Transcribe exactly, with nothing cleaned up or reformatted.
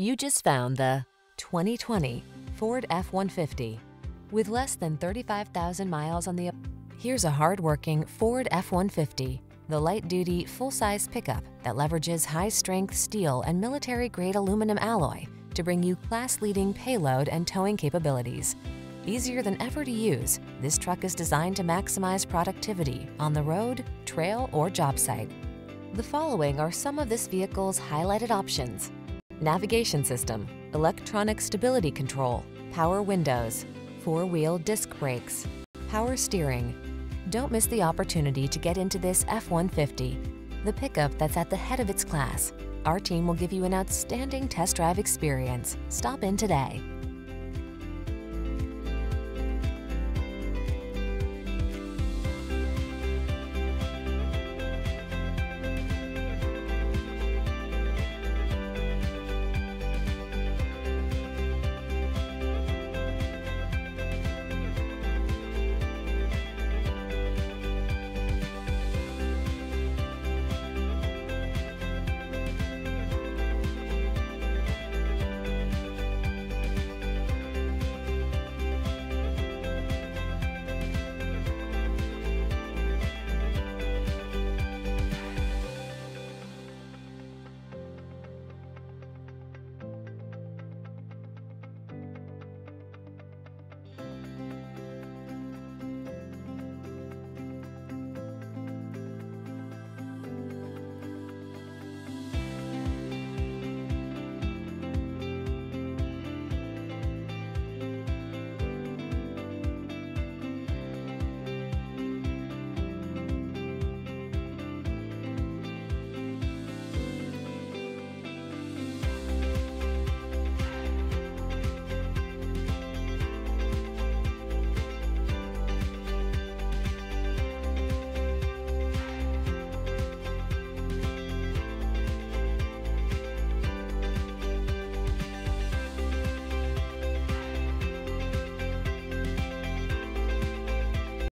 You just found the twenty twenty Ford F one fifty. With less than thirty-five thousand miles on the... Here's a hard-working Ford F one fifty, the light-duty, full-size pickup that leverages high-strength steel and military-grade aluminum alloy to bring you class-leading payload and towing capabilities. Easier than ever to use, this truck is designed to maximize productivity on the road, trail, or job site. The following are some of this vehicle's highlighted options: navigation system, electronic stability control, power windows, four-wheel disc brakes, power steering. Don't miss the opportunity to get into this F one fifty, the pickup that's at the head of its class. Our team will give you an outstanding test drive experience. Stop in today.